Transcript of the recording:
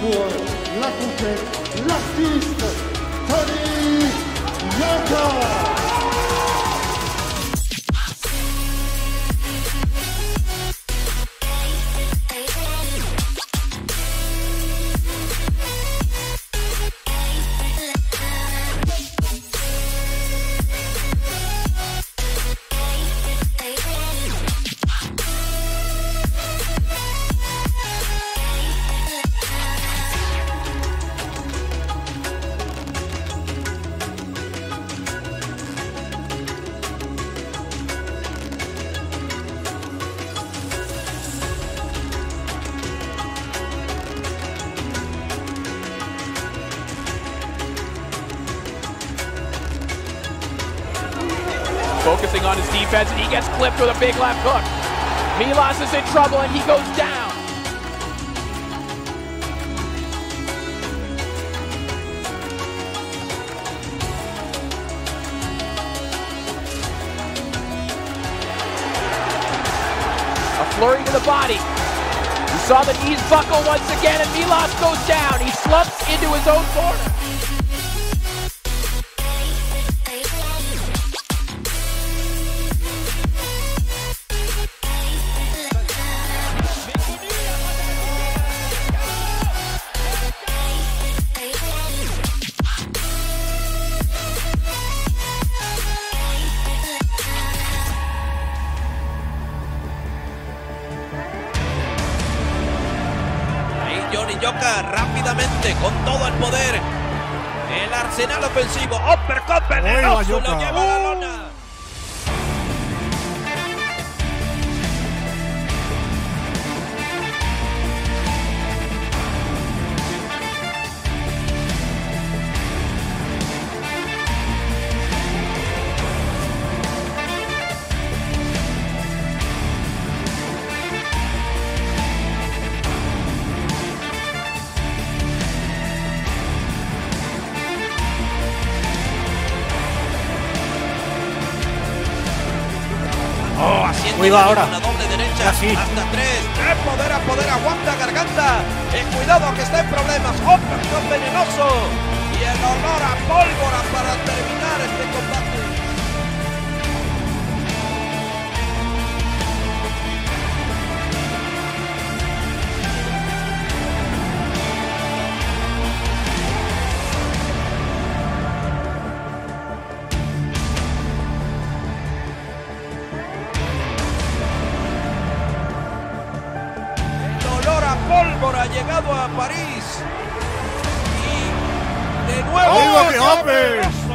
pour la conquête, l'artiste Tony Yoka. Focusing on his defense, and he gets clipped with a big left hook. Milas is in trouble, and he goes down. A flurry to the body. He saw the knees buckle once again, and Milas goes down. He slumps into his own corner. Johnny Yoka rápidamente con todo el poder, el arsenal ofensivo, uppercut venenoso, lo lleva a la lona. Cuidado ahora. Una doble derecha, así. Hasta tres, poder, aguanta garganta. Cuidado que está en problemas. Uppercut venenoso. Y el olor a pólvora para terminar este combate. Ha llegado a París y de nuevo